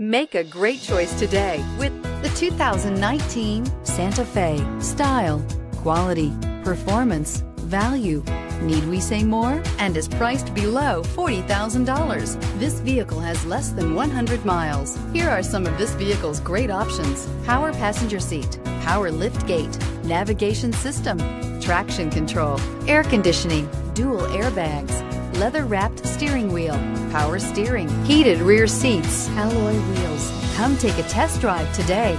Make a great choice today with the 2019 Santa Fe. Style, quality, performance, value. Need we say more? And is priced below $40,000. This vehicle has less than 100 miles. Here are some of this vehicle's great options: power passenger seat, power lift gate, navigation system, traction control, air conditioning, dual airbags, leather-wrapped steering wheel, power steering, heated rear seats, alloy wheels. Come take a test drive today.